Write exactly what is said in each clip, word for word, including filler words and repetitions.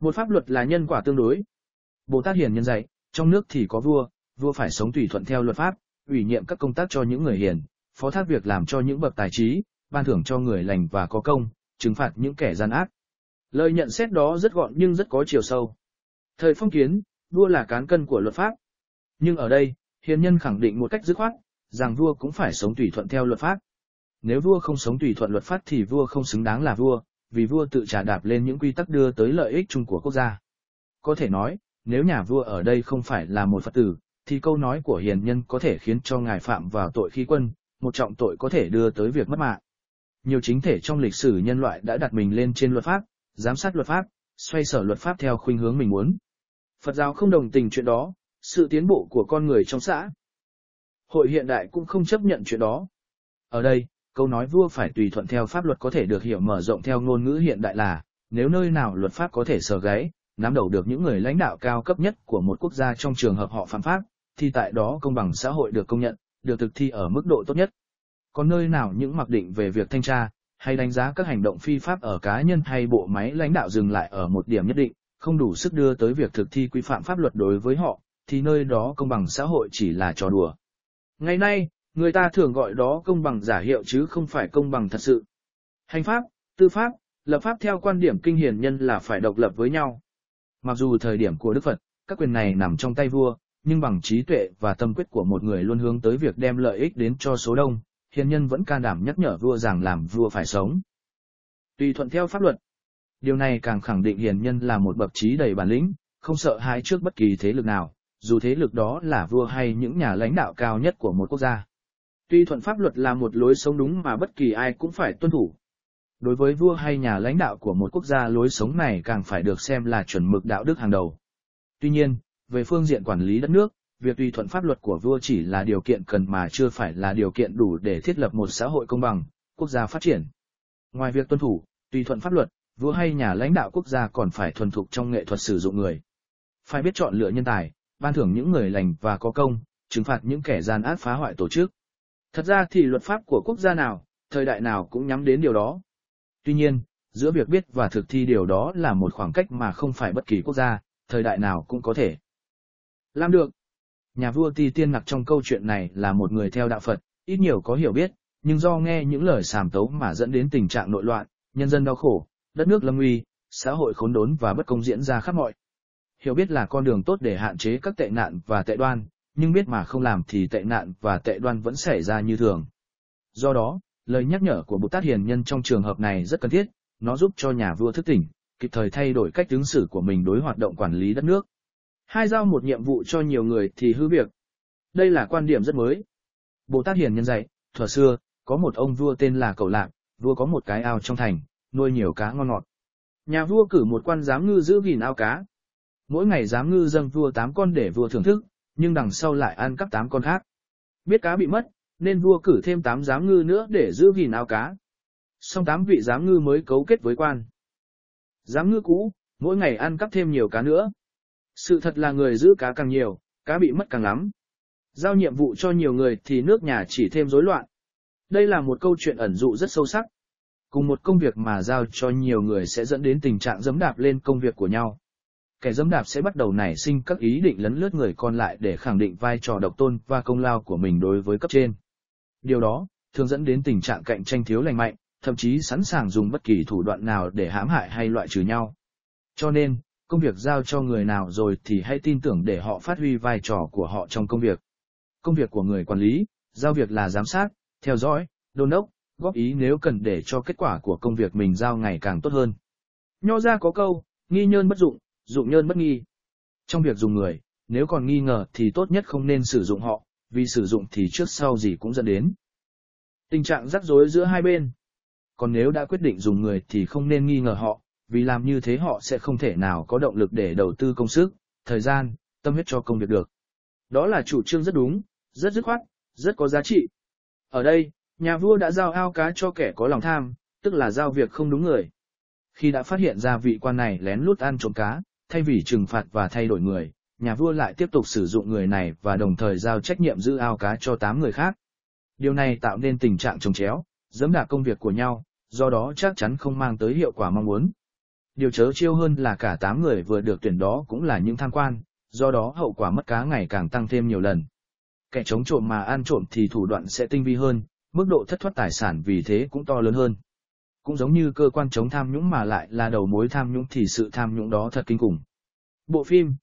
Một pháp luật là nhân quả tương đối. Bồ Tát hiền nhân dạy, trong nước thì có vua, vua phải sống tùy thuận theo luật pháp, ủy nhiệm các công tác cho những người hiền, phó thác việc làm cho những bậc tài trí, ban thưởng cho người lành và có công, trừng phạt những kẻ gian ác. Lời nhận xét đó rất gọn nhưng rất có chiều sâu. Thời phong kiến, vua là cán cân của luật pháp. Nhưng ở đây, hiền nhân khẳng định một cách dứt khoát, rằng vua cũng phải sống tùy thuận theo luật pháp. Nếu vua không sống tùy thuận luật pháp thì vua không xứng đáng là vua, vì vua tự trà đạp lên những quy tắc đưa tới lợi ích chung của quốc gia. Có thể nói, nếu nhà vua ở đây không phải là một Phật tử, thì câu nói của hiền nhân có thể khiến cho ngài phạm vào tội khi quân, một trọng tội có thể đưa tới việc mất mạng. Nhiều chính thể trong lịch sử nhân loại đã đặt mình lên trên luật pháp, giám sát luật pháp, xoay sở luật pháp theo khuynh hướng mình muốn. Phật giáo không đồng tình chuyện đó, sự tiến bộ của con người trong xã hội hiện đại cũng không chấp nhận chuyện đó. Ở đây, câu nói vua phải tùy thuận theo pháp luật có thể được hiểu mở rộng theo ngôn ngữ hiện đại là, nếu nơi nào luật pháp có thể sờ gáy, nắm đầu được những người lãnh đạo cao cấp nhất của một quốc gia trong trường hợp họ phạm pháp, thì tại đó công bằng xã hội được công nhận, được thực thi ở mức độ tốt nhất. Còn nơi nào những mặc định về việc thanh tra, hay đánh giá các hành động phi pháp ở cá nhân hay bộ máy lãnh đạo dừng lại ở một điểm nhất định, không đủ sức đưa tới việc thực thi quy phạm pháp luật đối với họ, thì nơi đó công bằng xã hội chỉ là trò đùa. Ngày nay, người ta thường gọi đó công bằng giả hiệu chứ không phải công bằng thật sự. Hành pháp, tư pháp, lập pháp theo quan điểm kinh hiền nhân là phải độc lập với nhau. Mặc dù thời điểm của Đức Phật, các quyền này nằm trong tay vua, nhưng bằng trí tuệ và tâm quyết của một người luôn hướng tới việc đem lợi ích đến cho số đông, hiền nhân vẫn can đảm nhắc nhở vua rằng làm vua phải sống tùy thuận theo pháp luật. Điều này càng khẳng định hiền nhân là một bậc trí đầy bản lĩnh, không sợ hãi trước bất kỳ thế lực nào, dù thế lực đó là vua hay những nhà lãnh đạo cao nhất của một quốc gia. Tùy thuận pháp luật là một lối sống đúng mà bất kỳ ai cũng phải tuân thủ. Đối với vua hay nhà lãnh đạo của một quốc gia, lối sống này càng phải được xem là chuẩn mực đạo đức hàng đầu. Tuy nhiên, về phương diện quản lý đất nước, việc tùy thuận pháp luật của vua chỉ là điều kiện cần mà chưa phải là điều kiện đủ để thiết lập một xã hội công bằng, quốc gia phát triển. Ngoài việc tuân thủ, tùy thuận pháp luật, vua hay nhà lãnh đạo quốc gia còn phải thuần thục trong nghệ thuật sử dụng người. Phải biết chọn lựa nhân tài, ban thưởng những người lành và có công, trừng phạt những kẻ gian ác phá hoại tổ chức. Thật ra thì luật pháp của quốc gia nào, thời đại nào cũng nhắm đến điều đó. Tuy nhiên, giữa việc biết và thực thi điều đó là một khoảng cách mà không phải bất kỳ quốc gia, thời đại nào cũng có thể làm được. Nhà vua Ti Tiên Nặc trong câu chuyện này là một người theo đạo Phật, ít nhiều có hiểu biết, nhưng do nghe những lời sàm tấu mà dẫn đến tình trạng nội loạn, nhân dân đau khổ, đất nước lâm nguy, xã hội khốn đốn và bất công diễn ra khắp mọi. Hiểu biết là con đường tốt để hạn chế các tệ nạn và tệ đoan, nhưng biết mà không làm thì tệ nạn và tệ đoan vẫn xảy ra như thường. Do đó, lời nhắc nhở của Bồ Tát hiền nhân trong trường hợp này rất cần thiết, nó giúp cho nhà vua thức tỉnh, kịp thời thay đổi cách ứng xử của mình đối hoạt động quản lý đất nước. Hai giao một nhiệm vụ cho nhiều người thì hư việc. Đây là quan điểm rất mới. Bồ Tát hiền nhân dạy, thuở xưa, có một ông vua tên là Cầu Lạc, vua có một cái ao trong thành, nuôi nhiều cá ngon ngọt. Nhà vua cử một quan giám ngư giữ gìn ao cá. Mỗi ngày giám ngư dâng vua tám con để vua thưởng thức, nhưng đằng sau lại ăn cắp tám con khác. Biết cá bị mất, nên vua cử thêm tám giám ngư nữa để giữ gìn ao cá. Xong tám vị giám ngư mới cấu kết với quan. Giám ngư cũ, mỗi ngày ăn cắp thêm nhiều cá nữa. Sự thật là người giữ cá càng nhiều, cá bị mất càng lắm. Giao nhiệm vụ cho nhiều người thì nước nhà chỉ thêm rối loạn. Đây là một câu chuyện ẩn dụ rất sâu sắc. Cùng một công việc mà giao cho nhiều người sẽ dẫn đến tình trạng giẫm đạp lên công việc của nhau. Kẻ giẫm đạp sẽ bắt đầu nảy sinh các ý định lấn lướt người còn lại để khẳng định vai trò độc tôn và công lao của mình đối với cấp trên. Điều đó thường dẫn đến tình trạng cạnh tranh thiếu lành mạnh, thậm chí sẵn sàng dùng bất kỳ thủ đoạn nào để hãm hại hay loại trừ nhau. Cho nên, công việc giao cho người nào rồi thì hãy tin tưởng để họ phát huy vai trò của họ trong công việc. Công việc của người quản lý, giao việc là giám sát, theo dõi, đôn đốc, góp ý nếu cần để cho kết quả của công việc mình giao ngày càng tốt hơn. Nho gia có câu, nghi nhân bất dụng, dụng nhân bất nghi. Trong việc dùng người, nếu còn nghi ngờ thì tốt nhất không nên sử dụng họ, vì sử dụng thì trước sau gì cũng dẫn đến tình trạng rắc rối giữa hai bên. Còn nếu đã quyết định dùng người thì không nên nghi ngờ họ, vì làm như thế họ sẽ không thể nào có động lực để đầu tư công sức, thời gian, tâm huyết cho công việc được. Đó là chủ trương rất đúng, rất dứt khoát, rất có giá trị. Ở đây, nhà vua đã giao ao cá cho kẻ có lòng tham, tức là giao việc không đúng người. Khi đã phát hiện ra vị quan này lén lút ăn trộm cá, thay vì trừng phạt và thay đổi người, nhà vua lại tiếp tục sử dụng người này và đồng thời giao trách nhiệm giữ ao cá cho tám người khác. Điều này tạo nên tình trạng chồng chéo, giẫm đạp công việc của nhau, do đó chắc chắn không mang tới hiệu quả mong muốn. Điều chớ chiêu hơn là cả tám người vừa được tuyển đó cũng là những tham quan, do đó hậu quả mất cá ngày càng tăng thêm nhiều lần. Kẻ chống trộm mà ăn trộm thì thủ đoạn sẽ tinh vi hơn, mức độ thất thoát tài sản vì thế cũng to lớn hơn. Cũng giống như cơ quan chống tham nhũng mà lại là đầu mối tham nhũng thì sự tham nhũng đó thật kinh khủng. Bộ phim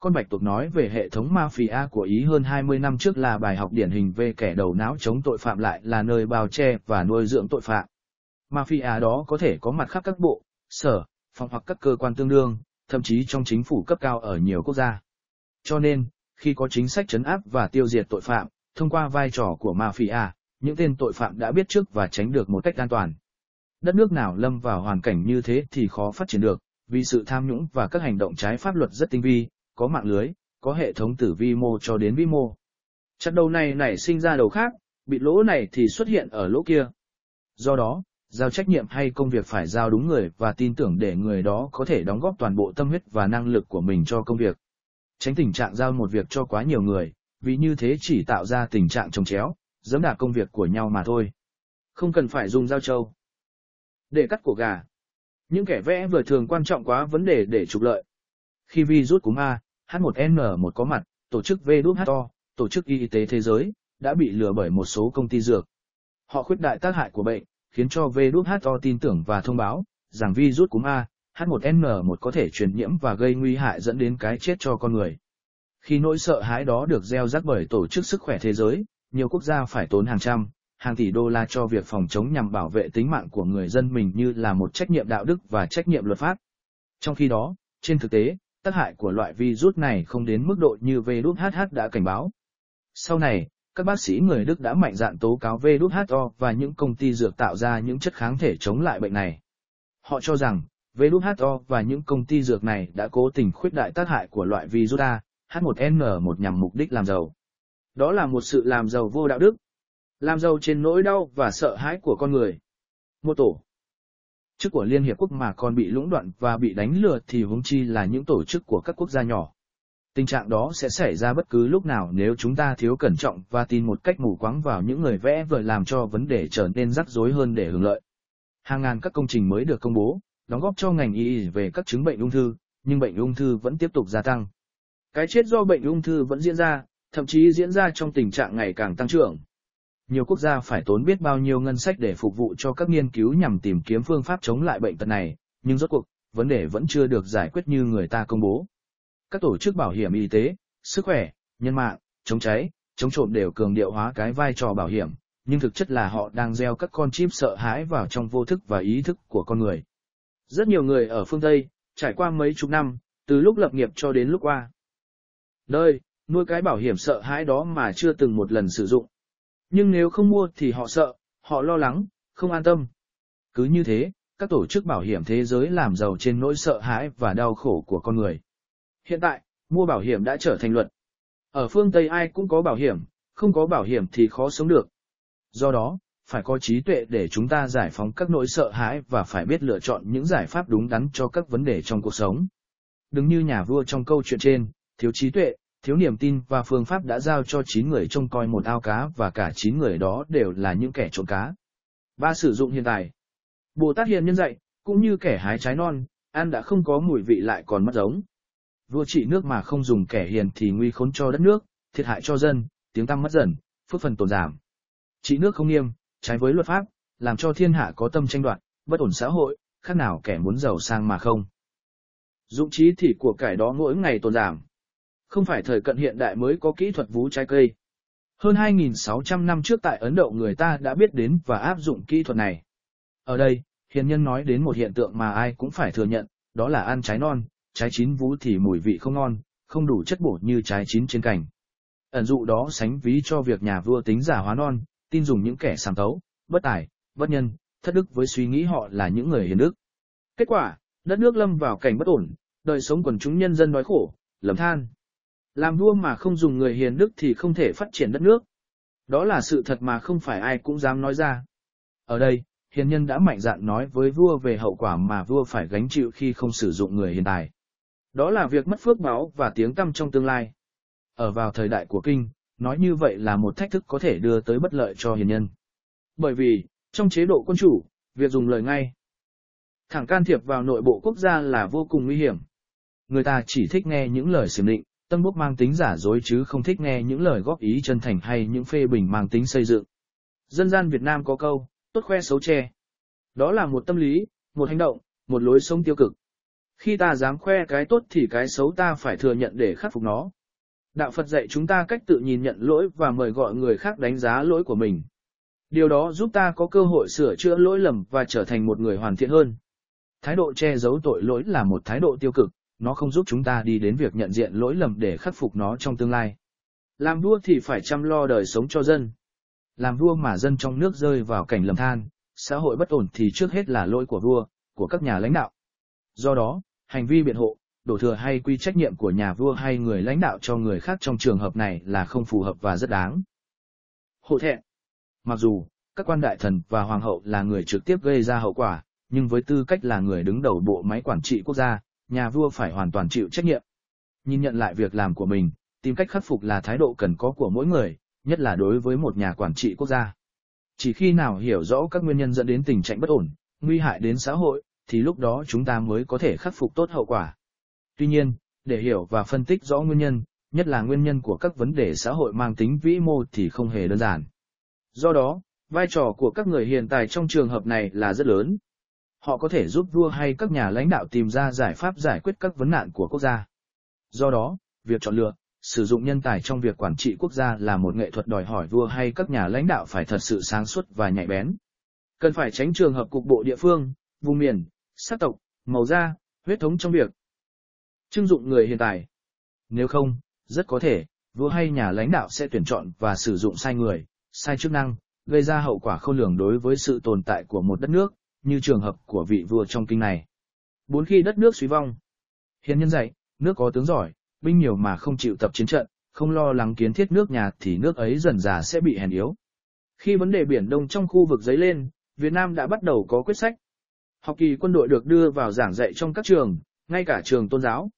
Con Bạch Tuộc nói về hệ thống mafia của Ý hơn hai mươi năm trước là bài học điển hình về kẻ đầu não chống tội phạm lại là nơi bao che và nuôi dưỡng tội phạm. Mafia đó có thể có mặt khắp các bộ, sở, phòng hoặc các cơ quan tương đương, thậm chí trong chính phủ cấp cao ở nhiều quốc gia. Cho nên, khi có chính sách trấn áp và tiêu diệt tội phạm, thông qua vai trò của mafia, những tên tội phạm đã biết trước và tránh được một cách an toàn. Đất nước nào lâm vào hoàn cảnh như thế thì khó phát triển được, vì sự tham nhũng và các hành động trái pháp luật rất tinh vi, có mạng lưới, có hệ thống từ vi mô cho đến vĩ mô. Chắc đầu này nảy sinh ra đầu khác, bị lỗ này thì xuất hiện ở lỗ kia. Do đó, giao trách nhiệm hay công việc phải giao đúng người và tin tưởng để người đó có thể đóng góp toàn bộ tâm huyết và năng lực của mình cho công việc. Tránh tình trạng giao một việc cho quá nhiều người, vì như thế chỉ tạo ra tình trạng chồng chéo, giẫm đạp công việc của nhau mà thôi. Không cần phải dùng dao trâu để cắt cổ gà. Những kẻ vẽ vời thường quan trọng quá vấn đề để trục lợi. Khi virus cúm A, H một N một có mặt, tổ chức W H O, tổ chức Y tế Thế giới, đã bị lừa bởi một số công ty dược. Họ khuyết đại tác hại của bệnh, khiến cho W H O tin tưởng và thông báo rằng virus cúm A, H một N một có thể truyền nhiễm và gây nguy hại dẫn đến cái chết cho con người. Khi nỗi sợ hãi đó được gieo rắc bởi Tổ chức Sức khỏe Thế giới, nhiều quốc gia phải tốn hàng trăm, hàng tỷ đô la cho việc phòng chống nhằm bảo vệ tính mạng của người dân mình như là một trách nhiệm đạo đức và trách nhiệm luật pháp. Trong khi đó, trên thực tế, tác hại của loại virus này không đến mức độ như W H O đã cảnh báo. Sau này, các bác sĩ người Đức đã mạnh dạn tố cáo W H O và những công ty dược tạo ra những chất kháng thể chống lại bệnh này. Họ cho rằng, W H O và những công ty dược này đã cố tình khuếch đại tác hại của loại virus A, H một N một nhằm mục đích làm giàu. Đó là một sự làm giàu vô đạo đức, làm giàu trên nỗi đau và sợ hãi của con người. Một tổ chức của Liên Hiệp Quốc mà còn bị lũng đoạn và bị đánh lừa thì huống chi là những tổ chức của các quốc gia nhỏ. Tình trạng đó sẽ xảy ra bất cứ lúc nào nếu chúng ta thiếu cẩn trọng và tin một cách mù quáng vào những người vẽ vời làm cho vấn đề trở nên rắc rối hơn để hưởng lợi. Hàng ngàn các công trình mới được công bố, đóng góp cho ngành y về các chứng bệnh ung thư, nhưng bệnh ung thư vẫn tiếp tục gia tăng. Cái chết do bệnh ung thư vẫn diễn ra, thậm chí diễn ra trong tình trạng ngày càng tăng trưởng. Nhiều quốc gia phải tốn biết bao nhiêu ngân sách để phục vụ cho các nghiên cứu nhằm tìm kiếm phương pháp chống lại bệnh tật này, nhưng rốt cuộc, vấn đề vẫn chưa được giải quyết như người ta công bố. Các tổ chức bảo hiểm y tế, sức khỏe, nhân mạng, chống cháy, chống trộm đều cường điệu hóa cái vai trò bảo hiểm, nhưng thực chất là họ đang gieo các con chim sợ hãi vào trong vô thức và ý thức của con người. Rất nhiều người ở phương Tây, trải qua mấy chục năm, từ lúc lập nghiệp cho đến lúc qua đời, nuôi cái bảo hiểm sợ hãi đó mà chưa từng một lần sử dụng. Nhưng nếu không mua thì họ sợ, họ lo lắng, không an tâm. Cứ như thế, các tổ chức bảo hiểm thế giới làm giàu trên nỗi sợ hãi và đau khổ của con người. Hiện tại, mua bảo hiểm đã trở thành luật. Ở phương Tây ai cũng có bảo hiểm, không có bảo hiểm thì khó sống được. Do đó, phải có trí tuệ để chúng ta giải phóng các nỗi sợ hãi và phải biết lựa chọn những giải pháp đúng đắn cho các vấn đề trong cuộc sống. Đừng như nhà vua trong câu chuyện trên, thiếu trí tuệ, thiếu niềm tin và phương pháp đã giao cho chín người trông coi một ao cá và cả chín người đó đều là những kẻ trộm cá. Ba sử dụng hiện tại. Bồ Tát Hiền Nhân dạy, cũng như kẻ hái trái non, ăn đã không có mùi vị lại còn mất giống. Vua trị nước mà không dùng kẻ hiền thì nguy khốn cho đất nước, thiệt hại cho dân, tiếng tăm mất dần, phước phần tổn giảm. Trị nước không nghiêm, trái với luật pháp, làm cho thiên hạ có tâm tranh đoạt, bất ổn xã hội, khác nào kẻ muốn giàu sang mà không. Dụng trí thì của cải đó mỗi ngày tổn giảm. Không phải thời cận hiện đại mới có kỹ thuật vú trái cây. Hơn hai nghìn sáu trăm năm trước tại Ấn Độ người ta đã biết đến và áp dụng kỹ thuật này. Ở đây, hiền nhân nói đến một hiện tượng mà ai cũng phải thừa nhận, đó là ăn trái non, trái chín vú thì mùi vị không ngon, không đủ chất bổ như trái chín trên cành. Ẩn dụ đó sánh ví cho việc nhà vua tính giả hóa non, tin dùng những kẻ sàm tấu, bất tài, bất nhân, thất đức với suy nghĩ họ là những người hiền đức. Kết quả, đất nước lâm vào cảnh bất ổn, đời sống quần chúng nhân dân đói khổ, lầm than. Làm vua mà không dùng người hiền đức thì không thể phát triển đất nước. Đó là sự thật mà không phải ai cũng dám nói ra. Ở đây, hiền nhân đã mạnh dạn nói với vua về hậu quả mà vua phải gánh chịu khi không sử dụng người hiền tài. Đó là việc mất phước báo và tiếng tăm trong tương lai. Ở vào thời đại của kinh, nói như vậy là một thách thức có thể đưa tới bất lợi cho hiền nhân. Bởi vì, trong chế độ quân chủ, việc dùng lời ngay Thẳng can thiệp vào nội bộ quốc gia là vô cùng nguy hiểm. Người ta chỉ thích nghe những lời xiểm định, tâm bốc mang tính giả dối chứ không thích nghe những lời góp ý chân thành hay những phê bình mang tính xây dựng. Dân gian Việt Nam có câu, tốt khoe xấu che. Đó là một tâm lý, một hành động, một lối sống tiêu cực. Khi ta dám khoe cái tốt thì cái xấu ta phải thừa nhận để khắc phục nó. Đạo Phật dạy chúng ta cách tự nhìn nhận lỗi và mời gọi người khác đánh giá lỗi của mình. Điều đó giúp ta có cơ hội sửa chữa lỗi lầm và trở thành một người hoàn thiện hơn. Thái độ che giấu tội lỗi là một thái độ tiêu cực, nó không giúp chúng ta đi đến việc nhận diện lỗi lầm để khắc phục nó trong tương lai. Làm vua thì phải chăm lo đời sống cho dân. Làm vua mà dân trong nước rơi vào cảnh lầm than, xã hội bất ổn thì trước hết là lỗi của vua, của các nhà lãnh đạo. Do đó, hành vi biện hộ, đổ thừa hay quy trách nhiệm của nhà vua hay người lãnh đạo cho người khác trong trường hợp này là không phù hợp và rất đáng hổ thẹn. Mặc dù, các quan đại thần và hoàng hậu là người trực tiếp gây ra hậu quả, nhưng với tư cách là người đứng đầu bộ máy quản trị quốc gia, nhà vua phải hoàn toàn chịu trách nhiệm. Nhìn nhận lại việc làm của mình, tìm cách khắc phục là thái độ cần có của mỗi người, nhất là đối với một nhà quản trị quốc gia. Chỉ khi nào hiểu rõ các nguyên nhân dẫn đến tình trạng bất ổn, nguy hại đến xã hội, thì lúc đó chúng ta mới có thể khắc phục tốt hậu quả. Tuy nhiên, để hiểu và phân tích rõ nguyên nhân, nhất là nguyên nhân của các vấn đề xã hội mang tính vĩ mô thì không hề đơn giản. Do đó, vai trò của các người hiền tài trong trường hợp này là rất lớn. Họ có thể giúp vua hay các nhà lãnh đạo tìm ra giải pháp giải quyết các vấn nạn của quốc gia. Do đó, việc chọn lựa, sử dụng nhân tài trong việc quản trị quốc gia là một nghệ thuật đòi hỏi vua hay các nhà lãnh đạo phải thật sự sáng suốt và nhạy bén. Cần phải tránh trường hợp cục bộ địa phương, vùng miền, sắc tộc, màu da, huyết thống trong việc trưng dụng người hiền tài. Nếu không, rất có thể, vua hay nhà lãnh đạo sẽ tuyển chọn và sử dụng sai người, sai chức năng, gây ra hậu quả khôn lường đối với sự tồn tại của một đất nước, như trường hợp của vị vua trong kinh này. Bốn khi đất nước suy vong. Hiền nhân dạy, nước có tướng giỏi, binh nhiều mà không chịu tập chiến trận, không lo lắng kiến thiết nước nhà thì nước ấy dần dà sẽ bị hèn yếu. Khi vấn đề Biển Đông trong khu vực dấy lên, Việt Nam đã bắt đầu có quyết sách. Học kỳ quân đội được đưa vào giảng dạy trong các trường, ngay cả trường tôn giáo.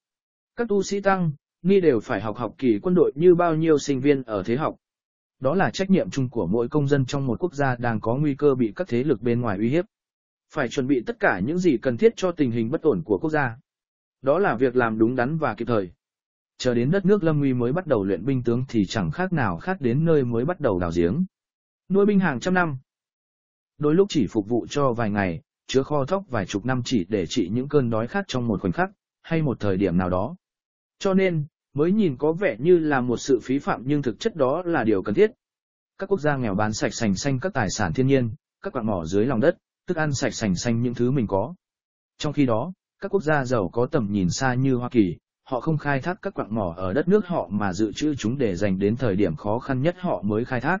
Các tu sĩ tăng, ni đều phải học học kỳ quân đội như bao nhiêu sinh viên ở thế học. Đó là trách nhiệm chung của mỗi công dân trong một quốc gia đang có nguy cơ bị các thế lực bên ngoài uy hiếp. Phải chuẩn bị tất cả những gì cần thiết cho tình hình bất ổn của quốc gia. Đó là việc làm đúng đắn và kịp thời. Chờ đến đất nước lâm nguy mới bắt đầu luyện binh tướng thì chẳng khác nào khác đến nơi mới bắt đầu đào giếng. Nuôi binh hàng trăm năm. Đôi lúc chỉ phục vụ cho vài ngày, chứa kho thóc vài chục năm chỉ để trị những cơn đói khát trong một khoảnh khắc, hay một thời điểm nào đó. Cho nên, mới nhìn có vẻ như là một sự phí phạm nhưng thực chất đó là điều cần thiết. Các quốc gia nghèo bán sạch sành sanh các tài sản thiên nhiên, các quặng mỏ dưới lòng đất, thức ăn sạch sành sanh những thứ mình có. Trong khi đó, các quốc gia giàu có tầm nhìn xa như Hoa Kỳ, họ không khai thác các quặng mỏ ở đất nước họ mà dự trữ chúng để dành đến thời điểm khó khăn nhất họ mới khai thác.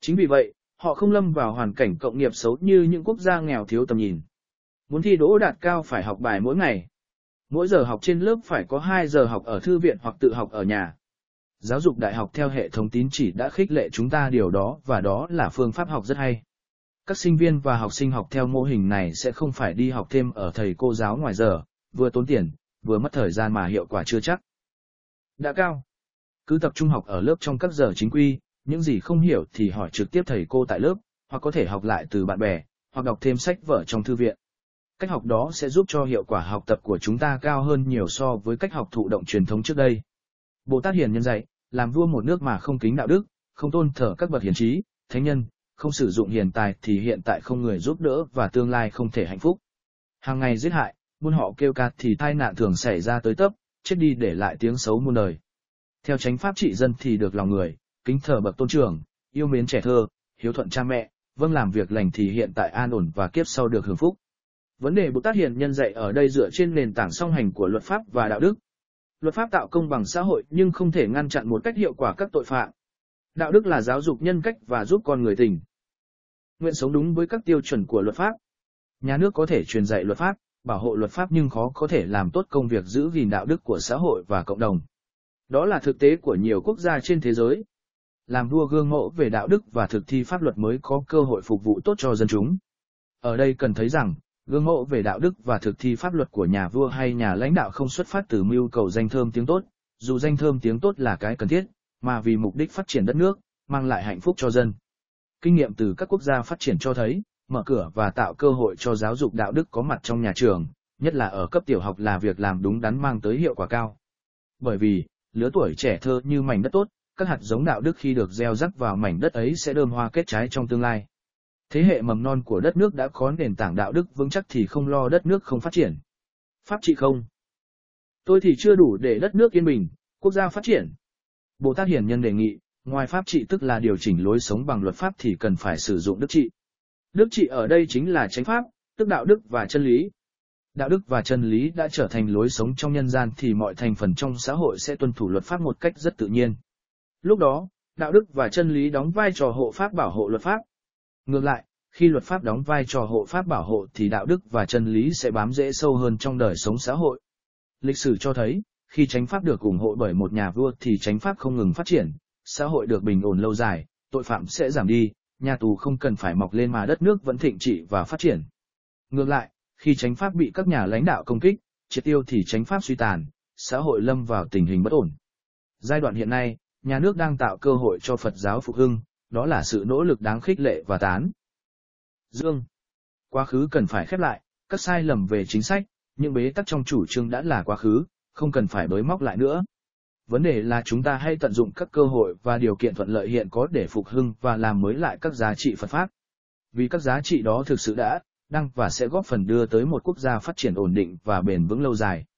Chính vì vậy, họ không lâm vào hoàn cảnh cộng nghiệp xấu như những quốc gia nghèo thiếu tầm nhìn. Muốn thi đỗ đạt cao phải học bài mỗi ngày. Mỗi giờ học trên lớp phải có hai giờ học ở thư viện hoặc tự học ở nhà. Giáo dục đại học theo hệ thống tín chỉ đã khích lệ chúng ta điều đó và đó là phương pháp học rất hay. Các sinh viên và học sinh học theo mô hình này sẽ không phải đi học thêm ở thầy cô giáo ngoài giờ, vừa tốn tiền, vừa mất thời gian mà hiệu quả chưa chắc đã cao. Cứ tập trung học ở lớp trong các giờ chính quy, những gì không hiểu thì hỏi trực tiếp thầy cô tại lớp, hoặc có thể học lại từ bạn bè, hoặc đọc thêm sách vở trong thư viện. Cách học đó sẽ giúp cho hiệu quả học tập của chúng ta cao hơn nhiều so với cách học thụ động truyền thống trước đây. Bồ Tát Hiền Nhân dạy, làm vua một nước mà không kính đạo đức, không tôn thờ các bậc hiền trí, thánh nhân, không sử dụng hiền tài thì hiện tại không người giúp đỡ và tương lai không thể hạnh phúc. Hàng ngày giết hại, buôn họ kêu ca thì tai nạn thường xảy ra tới tấp, chết đi để lại tiếng xấu muôn đời. Theo chánh pháp trị dân thì được lòng người, kính thờ bậc tôn trưởng, yêu mến trẻ thơ, hiếu thuận cha mẹ, vâng làm việc lành thì hiện tại an ổn và kiếp sau được hưởng phúc. Vấn đề Bồ Tát Hiền Nhân dạy ở đây dựa trên nền tảng song hành của luật pháp và đạo đức. Luật pháp tạo công bằng xã hội nhưng không thể ngăn chặn một cách hiệu quả các tội phạm. Đạo đức là giáo dục nhân cách và giúp con người tỉnh nguyện sống đúng với các tiêu chuẩn của luật pháp. Nhà nước có thể truyền dạy luật pháp, bảo hộ luật pháp nhưng khó có thể làm tốt công việc giữ gìn đạo đức của xã hội và cộng đồng. Đó là thực tế của nhiều quốc gia trên thế giới. Làm vua gương mẫu về đạo đức và thực thi pháp luật mới có cơ hội phục vụ tốt cho dân chúng. Ở đây cần thấy rằng, gương mẫu về đạo đức và thực thi pháp luật của nhà vua hay nhà lãnh đạo không xuất phát từ mưu cầu danh thơm tiếng tốt, dù danh thơm tiếng tốt là cái cần thiết, mà vì mục đích phát triển đất nước, mang lại hạnh phúc cho dân. Kinh nghiệm từ các quốc gia phát triển cho thấy, mở cửa và tạo cơ hội cho giáo dục đạo đức có mặt trong nhà trường, nhất là ở cấp tiểu học là việc làm đúng đắn mang tới hiệu quả cao. Bởi vì, lứa tuổi trẻ thơ như mảnh đất tốt, các hạt giống đạo đức khi được gieo rắc vào mảnh đất ấy sẽ đơm hoa kết trái trong tương lai. Thế hệ mầm non của đất nước đã có nền tảng đạo đức vững chắc thì không lo đất nước không phát triển. Pháp trị không. Tôi thì chưa đủ để đất nước yên bình, quốc gia phát triển. Bồ Tát Hiền Nhân đề nghị, ngoài pháp trị tức là điều chỉnh lối sống bằng luật pháp thì cần phải sử dụng đức trị. Đức trị ở đây chính là chánh pháp, tức đạo đức và chân lý. Đạo đức và chân lý đã trở thành lối sống trong nhân gian thì mọi thành phần trong xã hội sẽ tuân thủ luật pháp một cách rất tự nhiên. Lúc đó, đạo đức và chân lý đóng vai trò hộ pháp bảo hộ luật pháp. Ngược lại, khi luật pháp đóng vai trò hộ pháp bảo hộ thì đạo đức và chân lý sẽ bám rễ sâu hơn trong đời sống xã hội. Lịch sử cho thấy, khi chánh pháp được ủng hộ bởi một nhà vua thì chánh pháp không ngừng phát triển, xã hội được bình ổn lâu dài, tội phạm sẽ giảm đi, nhà tù không cần phải mọc lên mà đất nước vẫn thịnh trị và phát triển. Ngược lại, khi chánh pháp bị các nhà lãnh đạo công kích, triệt tiêu thì chánh pháp suy tàn, xã hội lâm vào tình hình bất ổn. Giai đoạn hiện nay, nhà nước đang tạo cơ hội cho Phật giáo phục hưng, đó là sự nỗ lực đáng khích lệ và tán dương. Quá khứ cần phải khép lại, các sai lầm về chính sách, những bế tắc trong chủ trương đã là quá khứ, không cần phải bới móc lại nữa. Vấn đề là chúng ta hay tận dụng các cơ hội và điều kiện thuận lợi hiện có để phục hưng và làm mới lại các giá trị Phật Pháp. Vì các giá trị đó thực sự đã, đang và sẽ góp phần đưa tới một quốc gia phát triển ổn định và bền vững lâu dài.